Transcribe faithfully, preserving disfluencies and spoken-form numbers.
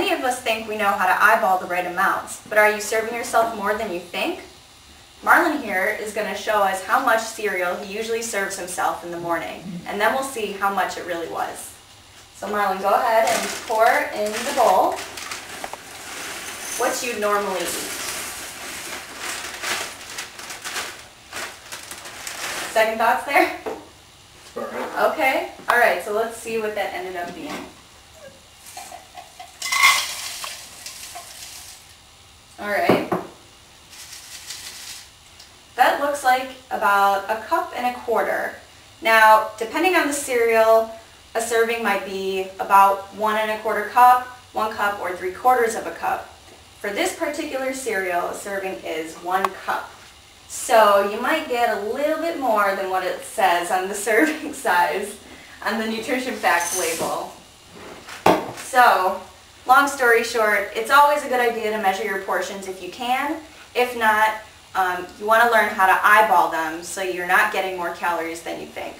Many of us think we know how to eyeball the right amounts, but are you serving yourself more than you think? Marlon here is going to show us how much cereal he usually serves himself in the morning, and then we'll see how much it really was. So Marlon, go ahead and pour in the bowl what you normally eat. Second thoughts there? All right. Okay. All right, so let's see what that ended up being. All right. That looks like about a cup and a quarter. Now, depending on the cereal, a serving might be about one and a quarter cup, one cup, or three quarters of a cup. For this particular cereal, a serving is one cup. So you might get a little bit more than what it says on the serving size on the Nutrition Facts label. So, long story short, it's always a good idea to measure your portions if you can. If not, um, you want to learn how to eyeball them so you're not getting more calories than you think.